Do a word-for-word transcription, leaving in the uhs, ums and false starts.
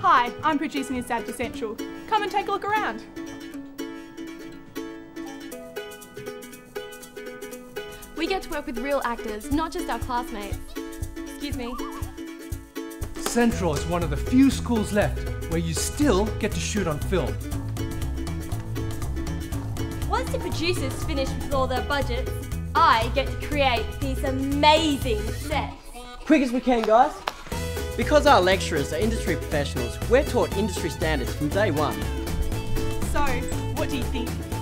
Hi, I'm producing this ad for Central. Come and take a look around. We get to work with real actors, not just our classmates. Excuse me. Central is one of the few schools left where you still get to shoot on film. Once the producers finish with all their budgets, I get to create these amazing sets. Quick as we can, guys. Because our lecturers are industry professionals, we're taught industry standards from day one. So, what do you think?